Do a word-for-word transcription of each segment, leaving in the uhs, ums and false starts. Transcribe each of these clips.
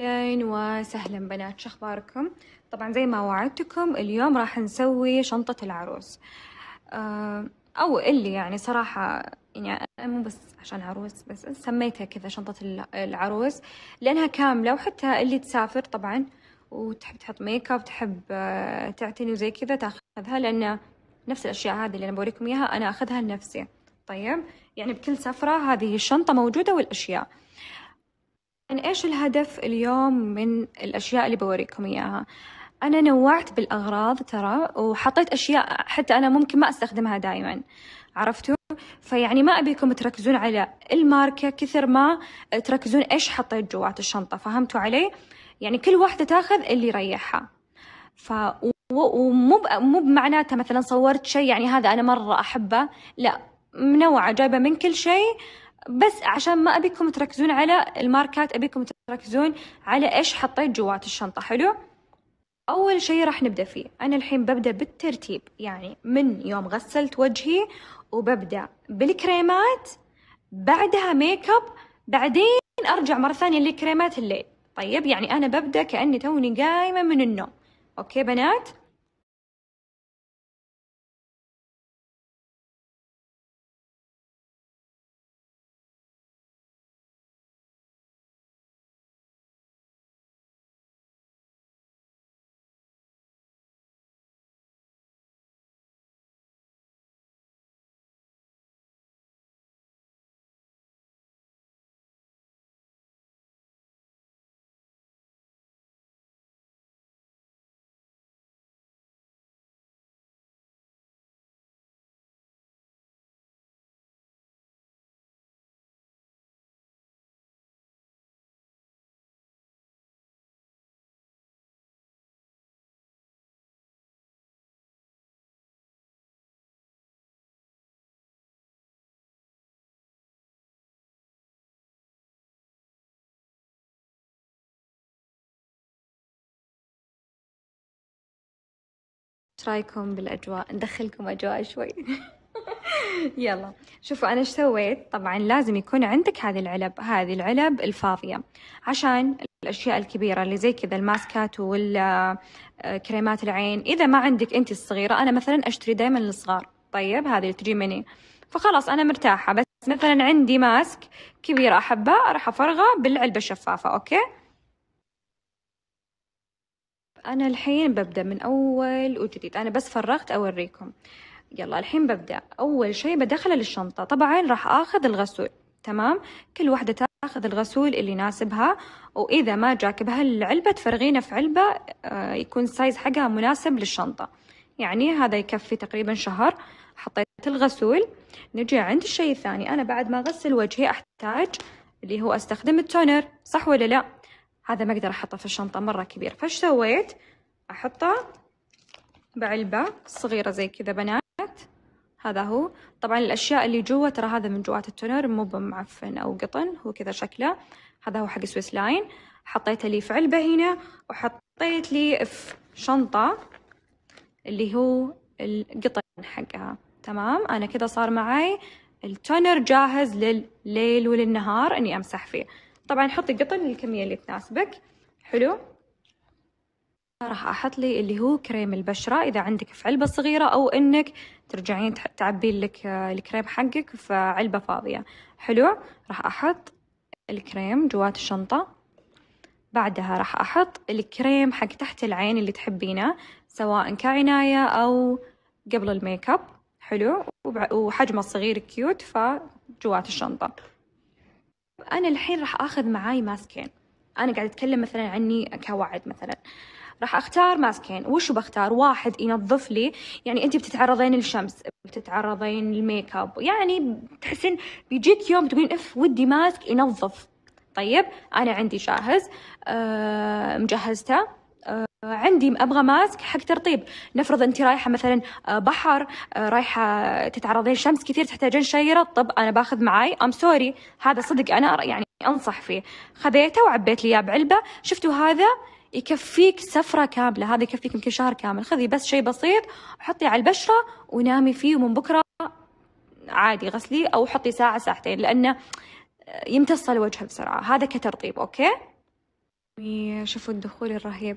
اهلا وسهلا بنات، شو اخباركم؟ طبعا زي ما وعدتكم اليوم راح نسوي شنطة العروس او اللي يعني صراحة يعني مو بس عشان عروس، بس سميتها كذا شنطة العروس لانها كاملة، وحتى اللي تسافر طبعا وتحب تحط ميك اب تحب تعتني وزي كذا تاخذها، لان نفس الاشياء هذه اللي انا بوريكم اياها انا اخذها لنفسي. طيب يعني بكل سفرة هذه الشنطة موجودة والاشياء. يعني ايش الهدف اليوم من الاشياء اللي بوريكم اياها؟ انا نوعت بالاغراض ترى، وحطيت اشياء حتى انا ممكن ما استخدمها دائما، عرفتوا؟ فيعني ما ابيكم تركزون على الماركة كثر ما تركزون ايش حطيت جوات الشنطة، فهمتوا علي؟ يعني كل واحدة تاخذ اللي يريحها. ف ومو مو بمعناتها مثلا صورت شيء يعني هذا انا مرة احبه، لا، منوعة جايبة من كل شيء، بس عشان ما أبيكم تركزون على الماركات، أبيكم تركزون على إيش حطيت جوات الشنطة. حلو؟ أول شيء راح نبدأ فيه، أنا الحين ببدأ بالترتيب، يعني من يوم غسلت وجهي وببدأ بالكريمات، بعدها ميك اب، بعدين أرجع مرة ثانية لكريمات الليل. طيب يعني أنا ببدأ كأني توني قايمة من النوم. أوكي بنات؟ ايش رايكم بالاجواء؟ ندخلكم اجواء شوي. يلا شوفوا انا ايش سويت. طبعا لازم يكون عندك هذه العلب، هذه العلب الفاضيه عشان الاشياء الكبيره اللي زي كذا الماسكات ولا كريمات العين. اذا ما عندك انت الصغيره، انا مثلا اشتري دائما الصغار، طيب هذه اللي تجي مني، فخلاص انا مرتاحه. بس مثلا عندي ماسك كبيره احبها، راح افرغها بالعلبه الشفافه. اوكي أنا الحين ببدأ من أول وجديد، أنا بس فرغت أوريكم. يلا الحين ببدأ أول شيء بدخله للشنطة، طبعا راح آخذ الغسول. تمام، كل واحدة تاخذ الغسول اللي يناسبها، وإذا ما جاك بهالعلبة تفرغينه في علبة آه يكون سايز حقها مناسب للشنطة، يعني هذا يكفي تقريبا شهر. حطيت الغسول، نجي عند الشيء الثاني. أنا بعد ما أغسل وجهي أحتاج اللي هو أستخدم التونر، صح ولا لا؟ هذا ما اقدر احطه في الشنطة مرة كبير، فايش سويت؟ احطه بعلبة صغيرة زي كذا بنات. هذا هو، طبعا الاشياء اللي جوا ترى هذا من جوات التونر، مو بمعفن او قطن، هو كذا شكله. هذا هو حق سويس لاين، حطيته لي في علبة هنا، وحطيت لي في شنطة اللي هو القطن حقها. تمام، انا كذا صار معي التونر جاهز للليل وللنهار اني امسح فيه. طبعا حطي قطن الكمية اللي تناسبك. حلو، راح احط لي اللي هو كريم البشرة، اذا عندك في علبة صغيرة او انك ترجعين تعبين لك الكريم حقك في علبة فاضية. حلو، راح احط الكريم جوات الشنطة، بعدها راح احط الكريم حق تحت العين اللي تحبينه، سواء كعناية او قبل الميك اب. حلو، وحجمه صغير كيوت فجوات الشنطة. أنا الحين راح آخذ معاي ماسكين، أنا قاعدة أتكلم مثلا عني كوعد مثلا، راح أختار ماسكين. وش بختار؟ واحد ينظف لي، يعني أنت بتتعرضين للشمس، بتتعرضين للميك اب، يعني تحسين بيجيك يوم تقولين إف ودي ماسك ينظف. طيب أنا عندي جاهز، أه مجهزته. أه عندي أبغى ماسك حق ترطيب، نفرض أنت رايحة مثلا بحر، رايحة تتعرضين شمس كثير، تحتاجين شيء يرطب، أنا باخذ معاي أم سوري، هذا صدق أنا يعني أنصح فيه. خذيته وعبيت لي إياه بعلبة، شفتوا هذا يكفيك سفرة كاملة، هذا يكفيك يمكن شهر كامل. خذي بس شيء بسيط حطي على البشرة ونامي فيه، ومن بكرة عادي غسليه أو حطي ساعة ساعتين، لأنه يمتص الوجه بسرعة، هذا كترطيب. أوكي شوفوا الدخول الرهيب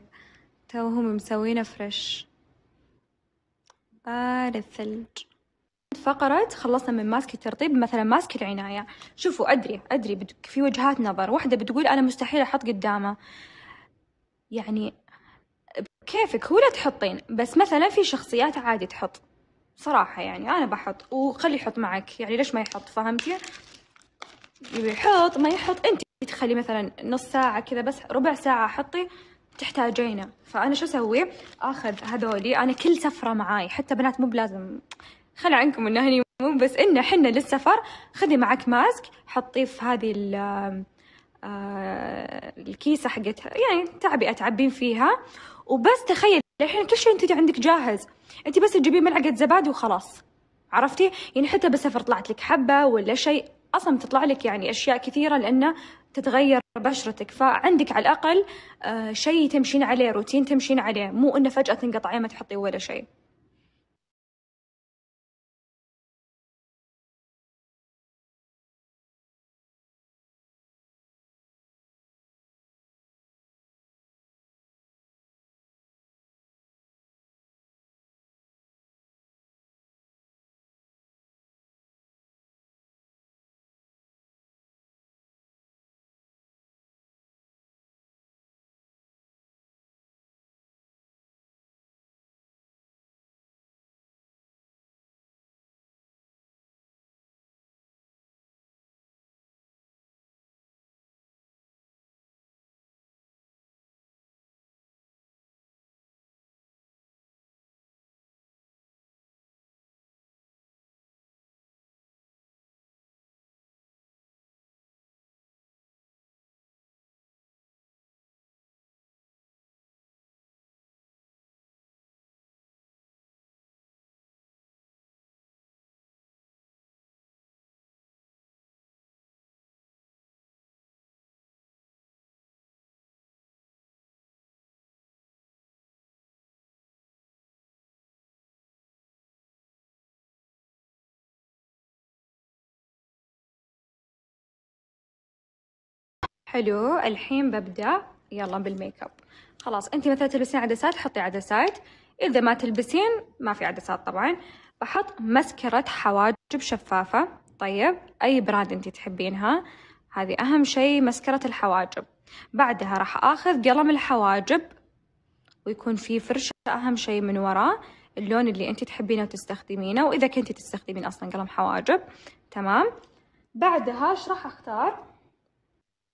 توهم مسوينه فريش. آه للثلج. فقرة خلصنا من ماسك الترطيب، مثلا ماسك العناية. شوفوا أدري أدري في وجهات نظر، واحدة بتقول أنا مستحيل أحط قدامه، يعني كيفك هو لا تحطين، بس مثلا في شخصيات عادي تحط صراحة، يعني أنا بحط وخلي يحط معك، يعني ليش ما يحط، فهمتي؟ يحط ما يحط أنت تخلي مثلا نص ساعة كذا، بس ربع ساعة حطي تحتاجينه. فأنا شو أسوي؟ آخذ هذولي أنا كل سفرة معاي، حتى بنات مو بلازم، خلي عنكم إنه هني مو، بس إنه حنا للسفر خذي معك ماسك حطيه في هذه آه الكيسة حقتها، يعني تعبئة تعبين فيها وبس. تخيل الحين كل شيء أنت عندك جاهز، أنت بس تجيبين ملعقة زبادي وخلاص، عرفتي؟ يعني حتى بالسفر طلعت لك حبة ولا شيء، أصلا تطلع لك يعني أشياء كثيرة لأنه تتغير بشرتك، فعندك على الأقل آه شيء تمشين عليه، روتين تمشين عليه، مو إنه فجأة تنقطعين ما تحطي ولا شيء. حلو، الحين ببدأ يلا بالميك اب. خلاص انت مثلا تلبسين عدسات حطي عدسات، اذا ما تلبسين ما في عدسات طبعا. بحط مسكرة حواجب شفافة، طيب اي براند انت تحبينها، هذه اهم شيء مسكرة الحواجب. بعدها راح اخذ قلم الحواجب ويكون في فرشة اهم شيء من وراه، اللون اللي انت تحبينه وتستخدمينه، واذا كنتي تستخدمين اصلا قلم حواجب، تمام. بعدها ايش راح اختار؟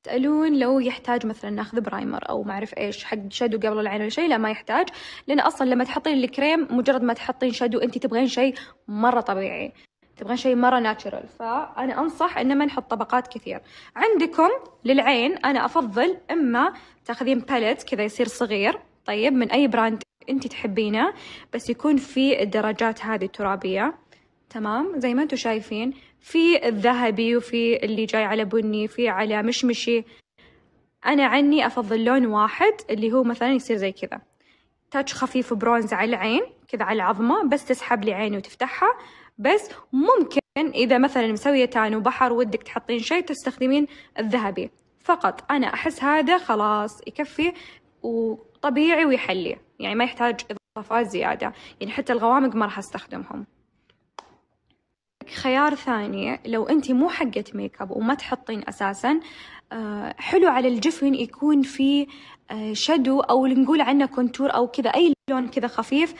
تسألون لو يحتاج مثلا ناخذ برايمر او ما اعرف ايش حق شادو قبل العين ولا شيء، لا ما يحتاج، لان اصلا لما تحطين الكريم مجرد ما تحطين شادو انت تبغين شيء مره طبيعي، تبغين شيء مره ناتشرال، فانا انصح ان ما نحط طبقات كثير. عندكم للعين انا افضل اما تاخذين باليت كذا يصير صغير، طيب من اي براند انت تحبينه، بس يكون في الدرجات هذه الترابيه، تمام زي ما انتم شايفين، في الذهبي وفي اللي جاي على بني، في على مشمشي. انا عني افضل لون واحد اللي هو مثلا يصير زي كذا، تاتش خفيف برونز على العين كذا على العظمه، بس تسحب لي عيني وتفتحها. بس ممكن اذا مثلا مسويه تان وبحر ودك تحطين شيء تستخدمين الذهبي فقط. انا احس هذا خلاص يكفي وطبيعي ويحلي، يعني ما يحتاج اضافات زياده، يعني حتى الغوامق ما راح استخدمهم. خيار ثاني لو انتي مو حقة ميك اب وما تحطين اساسا، آه حلو على الجفن يكون في آه شادو او نقول عنه كونتور او كذا، اي لون كذا خفيف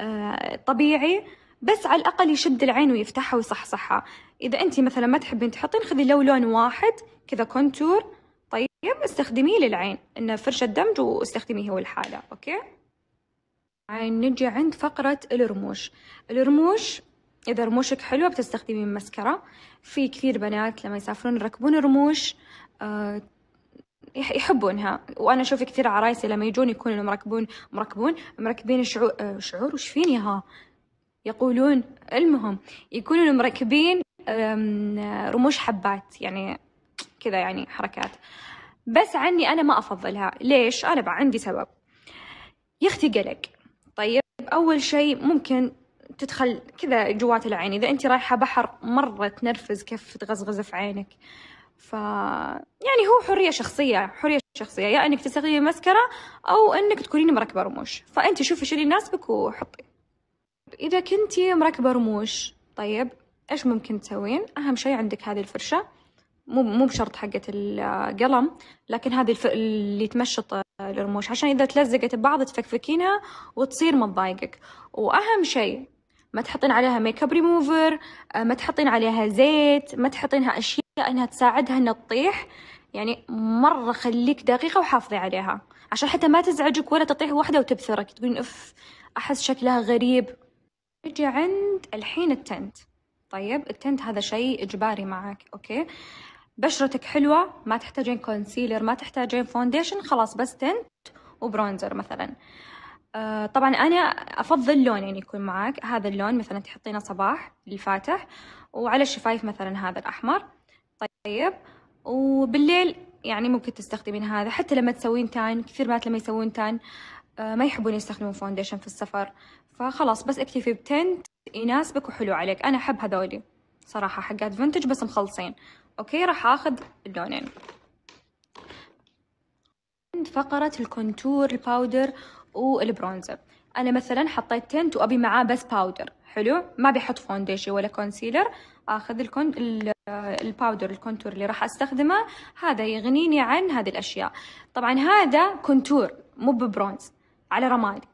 آه طبيعي، بس على الاقل يشد العين ويفتحها ويصحصحها. اذا انتي مثلا ما تحبين تحطين خذي لو لون واحد كذا كونتور، طيب استخدميه للعين انه فرشة دمج واستخدميه هو الحالة. اوكي يعني نجي عند فقرة الرموش. الرموش إذا رموشك حلوة بتستخدمين مسكرة، في كثير بنات لما يسافرون يركبون رموش آه يحبونها، وأنا أشوف كثير عرايسي لما يجون يكونوا مركبون مركبون مركبين شعور آه شعور وش فيني ها يقولون، المهم يكونوا مركبين آه رموش حبات يعني كذا، يعني حركات، بس عني أنا ما أفضلها. ليش؟ أنا بقى عندي سبب يا أختي، قلق. طيب أول شيء ممكن تدخل كذا جوات العين، إذا أنت رايحة بحر مرة تنرفز كيف تغزغز في عينك، ف يعني هو حرية شخصية، حرية شخصية، يا انك تستخدمين مسكرة او انك تكونين مركبة رموش، فانت شوفي شو اللي يناسبك وحطي. اذا كنتي مركبة رموش، طيب ايش ممكن تسوين؟ اهم شيء عندك هذه الفرشة، مو مو بشرط حقة القلم، لكن هذه الف... اللي تمشط الرموش، عشان اذا تلزقت ببعض تفكفكينها وتصير ما تضايقك. واهم شيء ما تحطين عليها ميك اب ريموفر، ما تحطين عليها زيت، ما تحطينها اشياء انها تساعدها انها تطيح، يعني مره خليك دقيقه وحافظي عليها عشان حتى ما تزعجك ولا تطيح واحده وتبثرك تقولين اف احس شكلها غريب. نجي عند الحين التنت. طيب التنت هذا شيء اجباري معك، اوكي؟ بشرتك حلوه ما تحتاجين كونسيلر، ما تحتاجين فونديشن، خلاص بس تنت وبرونزر مثلا. أه طبعا انا افضل لون يعني يكون معك هذا اللون، مثلا تحطينه صباح الفاتح وعلى الشفايف مثلا هذا الاحمر. طيب وبالليل يعني ممكن تستخدمين هذا، حتى لما تسوين تان، كثير بنات لما يسوون تان ما يحبون يستخدمون فونديشن في السفر، فخلاص بس اكتفي بتنت يناسبك وحلو عليك. انا احب هذولي صراحة حقات فينتج بس مخلصين. اوكي راح اخذ اللونين. عند فقرة الكونتور، الباودر والبرونزر. انا مثلا حطيت تنت وابي معاه بس باودر، حلو، ما بيحط فونديشن ولا كونسيلر، اخذ الكون الباودر الكونتور اللي راح استخدمه، هذا يغنيني عن هذه الاشياء. طبعا هذا كونتور مو ببرونز، على رمادي.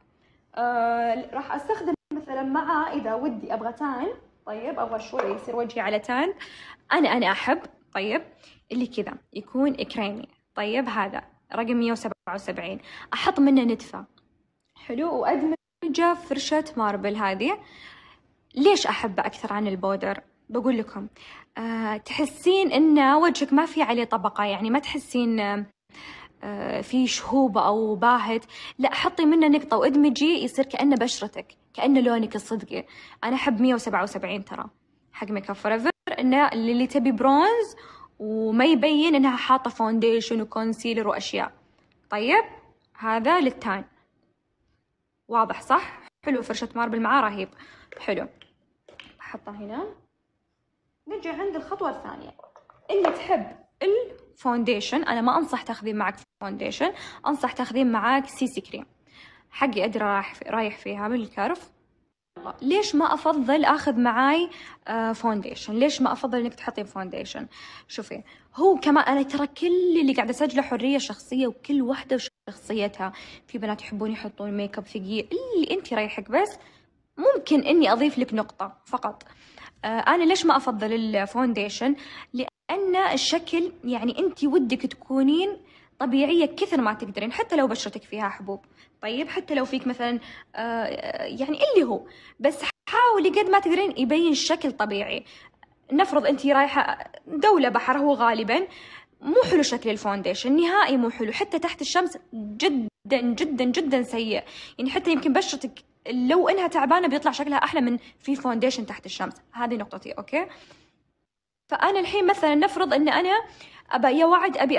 أه راح استخدم مثلا مع اذا ودي ابغى تان، طيب ابغى شوي يصير وجهي على تان، انا انا احب طيب اللي كذا يكون كريمي. طيب هذا رقم مية وسبعة وسبعين، احط منه نتفه، حلو، وادمجه فرشه ماربل. هذه ليش احبه اكثر عن البودر؟ بقول لكم أه تحسين ان وجهك ما في عليه طبقه، يعني ما تحسين أه في شهوبه او باهت، لا حطي منه نقطه وادمجي يصير كانه بشرتك، كانه لونك الصدقي. انا احب مية وسبعة وسبعين ترى حق ميك اب فوريفر، انه اللي تبي برونز وما يبين انها حاطه فونديشن وكونسيلر واشياء. طيب هذا للتان، واضح صح؟ حلو، فرشه ماربل معاه رهيب. حلو بحطها هنا. نجي عند الخطوة الثانية اللي تحب الفونديشن. أنا ما أنصح تاخذين معك فونديشن، أنصح تاخذين معك سيسي كريم، حقي أدري رايح رايح فيها من الكرف. ليش ما أفضل آخذ معاي فونديشن؟ ليش ما أفضل إنك تحطين فونديشن؟ شوفي هو كمان أنا ترى كل اللي قاعدة أسجله حرية شخصية، وكل واحدة وشخصيتها. في بنات يحبون يحطون ميك اب ثقيل، اللي أنت رايحك، بس ممكن إني أضيف لك نقطة فقط. أنا ليش ما أفضل الفونديشن؟ لأن الشكل يعني أنت ودك تكونين طبيعية كثر ما تقدرين، حتى لو بشرتك فيها حبوب، طيب حتى لو فيك مثلا يعني اللي هو، بس حاولي قد ما تقدرين يبين الشكل طبيعي. نفرض أنت رايحة دولة بحر، هو غالبا مو حلو شكل الفونديشن نهائي، مو حلو، حتى تحت الشمس جدا جدا جدا سيء، يعني حتى يمكن بشرتك لو انها تعبانه بيطلع شكلها احلى من في فونديشن تحت الشمس. هذه نقطتي، اوكي؟ فانا الحين مثلا نفرض ان انا ابى يا وعد ابي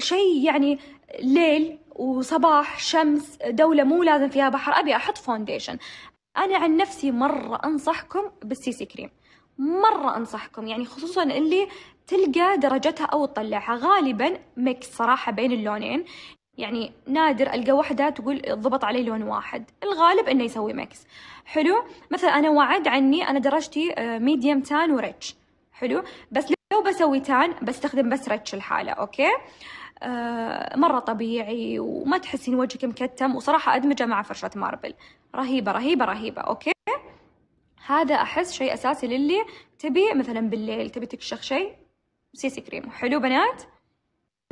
شيء يعني ليل وصباح، شمس، دوله مو لازم فيها بحر، ابي احط فونديشن. انا عن نفسي مره انصحكم بالسيسي كريم، مره انصحكم، يعني خصوصا اللي تلقى درجتها او تطلعها، غالبا ميكس صراحه بين اللونين، يعني نادر القى وحده تقول ضبط علي لون واحد، الغالب انه يسوي ميكس. حلو، مثلا انا وعد عني انا درجتي ميديوم تان وريتش، حلو، بس لو بسوي تان بستخدم بس ريتش الحالة، اوكي؟ آه مره طبيعي وما تحسين وجهك مكتم، وصراحه ادمجه مع فرشه ماربل رهيبه رهيبه رهيبه، اوكي؟ هذا احس شيء اساسي للي تبي مثلا بالليل تبي تكشخ شيء، سيسي كريم. حلو بنات،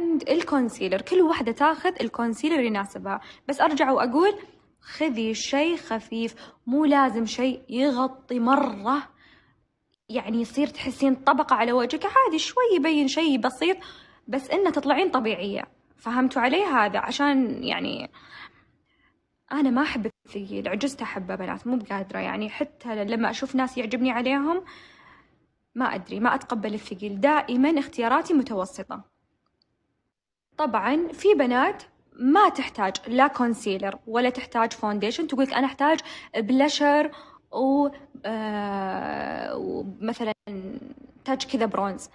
عند الكونسيلر كل واحدة تاخذ الكونسيلر يناسبها، بس أرجع وأقول خذي شيء خفيف، مو لازم شيء يغطي مرة، يعني يصير تحسين طبقة على وجهك، عادي شوي يبين شيء بسيط بس إنه تطلعين طبيعية. فهمتوا علي هذا؟ عشان يعني أنا ما أحب الثقيل، عجزت أحبه بنات، مو بقادرة، يعني حتى لما أشوف ناس يعجبني عليهم ما أدري، ما أتقبل الثقيل، دائما اختياراتي متوسطة. طبعا في بنات ما تحتاج لا كونسيلر ولا تحتاج فونديشن، تقولك انا احتاج بلشر و آه ومثلا تاج كذا برونز،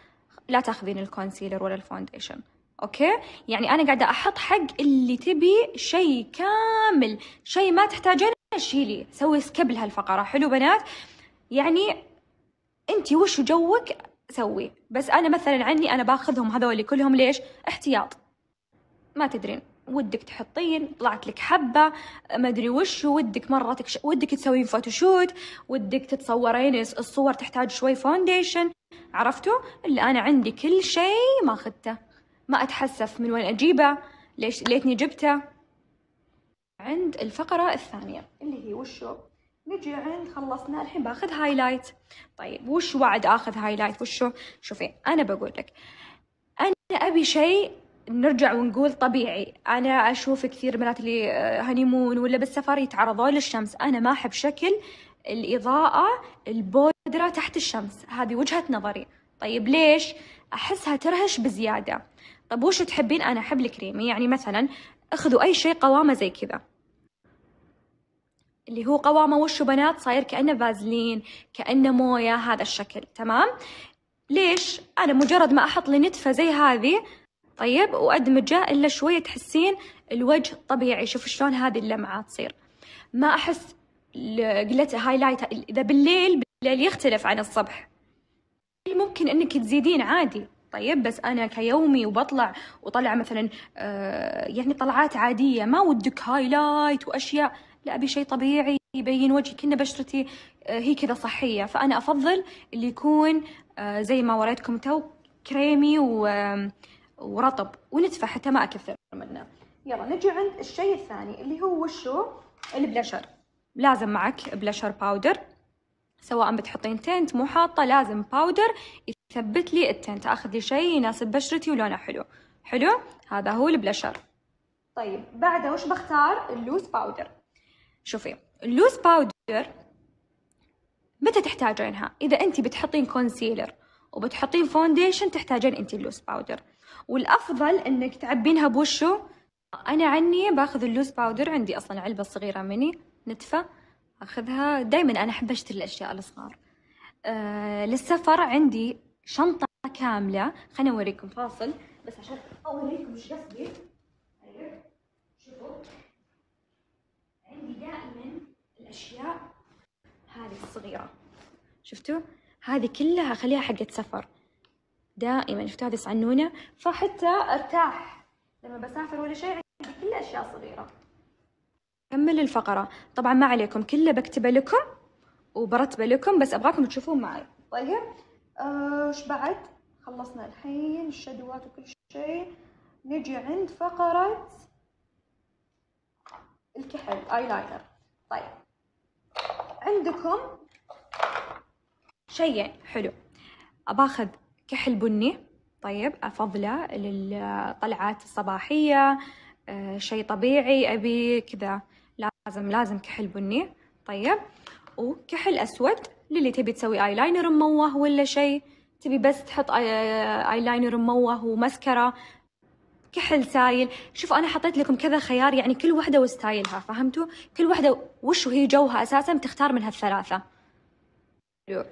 لا تاخذين الكونسيلر ولا الفونديشن، اوكي؟ يعني انا قاعده احط حق اللي تبي شيء كامل، شيء ما تحتاجينه شيلي، سوي سكيب لهالفقره. حلو بنات؟ يعني انت وش جوك سوي، بس انا مثلا عني انا باخذهم هذول كلهم. ليش؟ احتياط، ما تدرين ودك تحطين، طلعت لك حبه ما ادري وش، ودك مره تكش... ودك تسوين فوتوشوت، ودك تتصورين الصور تحتاج شوي فونديشن. عرفتوا؟ اللي انا عندي كل شيء ما اخذته، ما اتحسف من وين اجيبه، ليش ليتني جبته. عند الفقره الثانيه اللي هي وشو، نجي عند خلصنا الحين باخذ هايلايت. طيب وش وعد اخذ هايلايت وشو؟ شوفي انا بقول لك، انا ابي شيء نرجع ونقول طبيعي. انا اشوف كثير بنات اللي هنيمون ولا بالسفر يتعرضون للشمس، انا ما احب شكل الاضاءه البودره تحت الشمس، هذه وجهه نظري. طيب ليش؟ احسها ترهش بزياده. طب وش تحبين؟ انا احب الكريمي، يعني مثلا اخذوا اي شيء قوامه زي كذا، اللي هو قوامه وشو بنات صاير كانه فازلين، كانه مويه، هذا الشكل. تمام؟ ليش؟ انا مجرد ما احط لي نتفه زي هذه طيب وادمجه الا شويه تحسين الوجه طبيعي. شوف شلون هذه اللمعه تصير، ما احس قلت هايلايت. اذا بالليل بالليل يختلف عن الصبح، ممكن انك تزيدين عادي. طيب بس انا كيومي وبطلع وطلع مثلا آه يعني طلعات عاديه، ما ودك هايلايت واشياء، لا ابي شيء طبيعي يبين وجهي كنا بشرتي آه هي كذا صحيه. فانا افضل اللي يكون آه زي ما وريتكم تو، كريمي و آه ورطب ونتفه، حتى ما اكثر منه. يلا نجي عند الشيء الثاني اللي هو وشو، البلاشر. لازم معك بلاشر باودر، سواء بتحطين تنت مو حاطه، لازم باودر يثبت لي التنت، اخذ لي شيء يناسب بشرتي ولونه حلو. حلو، هذا هو البلاشر. طيب بعده وش بختار؟ اللوز باودر. شوفي اللوز باودر متى تحتاجينها؟ اذا انت بتحطين كونسيلر وبتحطين فونديشن تحتاجين انت اللوز باودر، والافضل انك تعبينها بوشو. انا عني باخذ اللوز باودر، عندي اصلا علبه صغيره مني نتفه اخذها دائما، انا احب اشتري الاشياء الصغار. أه للسفر عندي شنطه كامله، خليني اوريكم فاصل بس عشان اوريكم ايش قصدي. ايوه شوفوا، عندي دائما الاشياء هذه الصغيره، شفتوا هذه كلها اخليها حقت سفر دائما. شفتوا هذه صعنونه، فحتى ارتاح لما بسافر ولا شيء، عندي كل اشياء صغيره. كمل الفقره، طبعا ما عليكم كله بكتبه لكم وبرتبه لكم، بس ابغاكم تشوفون معي. طيب ايش آه بعد؟ خلصنا الحين الشدوات وكل شيء. نجي عند فقره الكحل، اي لاينر. طيب عندكم شيئين حلو، باخذ كحل بني طيب افضله للطلعات الصباحيه، أه شيء طبيعي ابي كذا، لازم لازم كحل بني. طيب وكحل اسود للي تبي تسوي اي لاينر مموه ولا شيء، تبي بس تحط اي لاينر مموه ومسكره، كحل سايل. شوفوا انا حطيت لكم كذا خيار، يعني كل وحده وستايلها، فهمتوا؟ كل وحده وش هي جوها اساسا، تختار من هالثلاثه. حلو.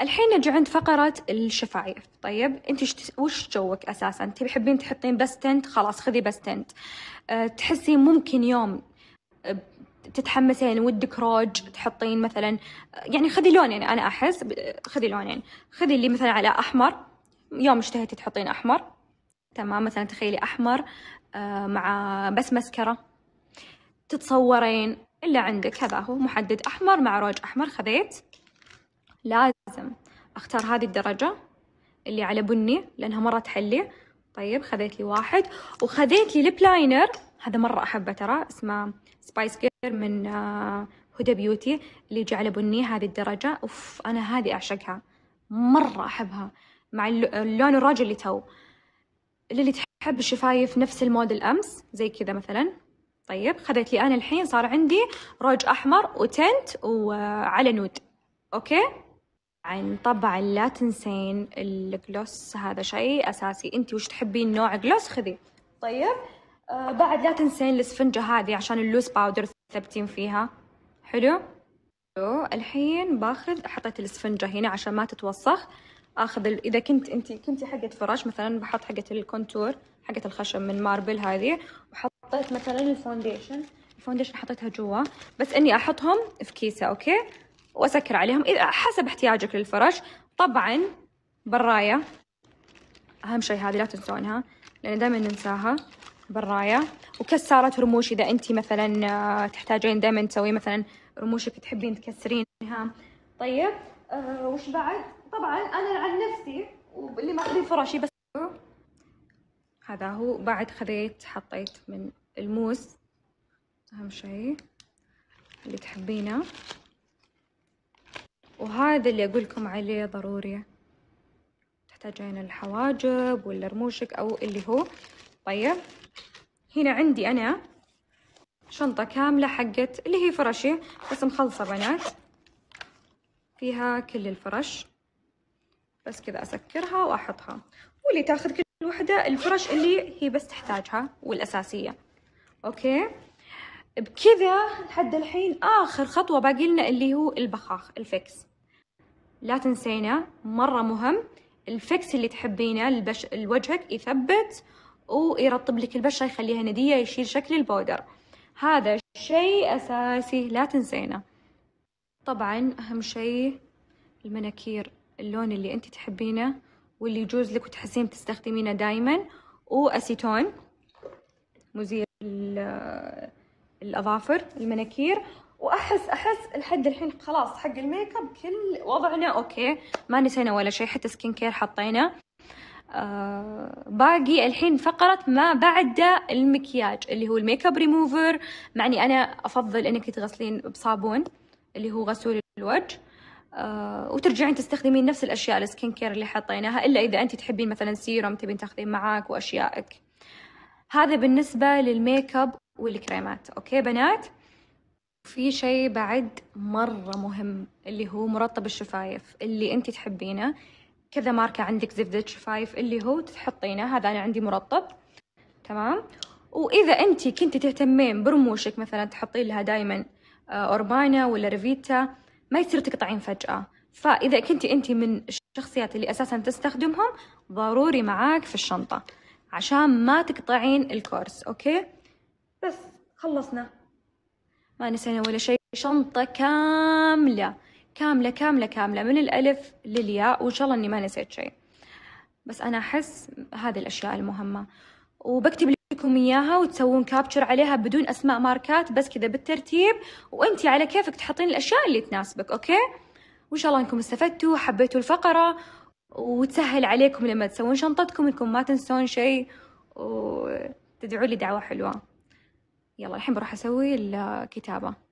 الحين نجي عند فقرة الشفايف. طيب انت وش جوك اساسا؟ انت تحبين تحطين بس تنت، خلاص خذي بس تنت. أه تحسين ممكن يوم تتحمسين ودك روج تحطين مثلا، يعني خذي لونين، انا احس خذي لونين، خذي اللي مثلا على احمر، يوم اشتهيتي تحطين احمر تمام، مثلا تخيلي احمر أه مع بس مسكرة، تتصورين الا عندك هذا هو محدد احمر مع روج احمر. خذيت، لازم اختار هذه الدرجة اللي على بني لانها مرة تحلي. طيب خذيت لي واحد، وخذيت لي ليب لاينر، هذا مرة احبه ترى، اسمه سبايس كير من هدى بيوتي، اللي يجي على بني هذه الدرجة. اوف انا هذه اعشقها، مرة احبها مع اللون الراجل اللي تو. للي تحب الشفايف نفس الموديل امس زي كذا مثلا. طيب خذيت لي انا الحين صار عندي روج احمر وتنت وعلى نود. اوكي عن طبعا لا تنسين الجلوس، هذا شيء اساسي، انت وش تحبين نوع جلوس خذي. طيب آه بعد لا تنسين الاسفنجه هذه عشان اللوز باودر تثبتين فيها. حلو. الحين باخذ، حطيت الاسفنجه هنا عشان ما تتوسخ، اخذ ال... اذا كنت انت كنتي حقه فراش مثلا، بحط حقه الكونتور حقه الخشب من ماربل هذه، وحطيت مثلا الفونديشن الفونديشن حطيتها جوا، بس اني احطهم في كيسه اوكي واسكر عليهم اذا حسب احتياجك للفرش. طبعا برايه اهم شيء، هذه لا تنسونها لان دائما ننساها، برايه وكساره رموش اذا انت مثلا تحتاجين دائما تسوي مثلا رموشك تحبين تكسرينها. طيب أه وش بعد؟ طبعا انا عن نفسي واللي ماخذين فراشي بس هذا هو. بعد خذيت حطيت من الموس اهم شيء اللي تحبينه، وهذا اللي اقول لكم عليه ضروري تحتاجين الحواجب ولا رموشك او اللي هو. طيب هنا عندي انا شنطه كامله حقت اللي هي فراشي بس مخلصه بنات، فيها كل الفرش بس كذا اسكرها واحطها، واللي تاخذ كل وحده الفرش اللي هي بس تحتاجها والاساسيه اوكي. بكذا لحد الحين اخر خطوه باقي لنا اللي هو البخاخ الفكس. لا تنسينا مره مهم الفكس اللي تحبينه البش... الوجهك يثبت ويرطب لك البشره يخليها نديه، يشيل شكل البودر، هذا شيء اساسي لا تنسينا. طبعا اهم شيء المناكير اللون اللي انت تحبينه واللي يجوز لك وتحسين تستخدمينه دائما، واسيتون مزيل الاظافر المناكير. واحس احس لحد الحين خلاص حق الميك اب كل وضعنا اوكي، ما نسينا ولا شيء، حتى سكين كير حطينا. آه باقي الحين فقره ما بعد المكياج اللي هو الميك اب ريموفر، معني انا افضل انك تغسلين بصابون اللي هو غسول الوجه، آه وترجعين تستخدمين نفس الاشياء السكين كير اللي حطيناها، الا اذا انت تحبين مثلا سيروم تبين تاخذين معاك واشيائك. هذا بالنسبه للميك اب والكريمات اوكي بنات. في شيء بعد مرة مهم اللي هو مرطب الشفايف اللي انت تحبينه، كذا ماركة عندك زبدة شفايف اللي هو تحطينه، هذا انا عندي مرطب تمام. واذا انت كنت تهتمين برموشك مثلا تحطين لها دايما اوربانا ولا ريفيتا، ما يصير تقطعين فجأة، فاذا كنت انت من الشخصيات اللي اساسا تستخدمهم ضروري معاك في الشنطة عشان ما تقطعين الكورس اوكي. بس خلصنا ما نسينا ولا شيء، شنطة كاملة كاملة كاملة كاملة من الألف للياء، وإن شاء الله إني ما نسيت شيء. بس أنا أحس هذه الأشياء المهمة، وبكتب لكم إياها وتسوون كابتشر عليها بدون أسماء ماركات، بس كذا بالترتيب، وأنتي على كيفك تحطين الأشياء اللي تناسبك أوكي. وإن شاء الله إنكم استفدتوا وحبيتوا الفقرة، وتسهل عليكم لما تسوون شنطتكم إنكم ما تنسون شيء، وتدعوا لي دعوة حلوة. يلا الحين بروح أسوي الكتابة.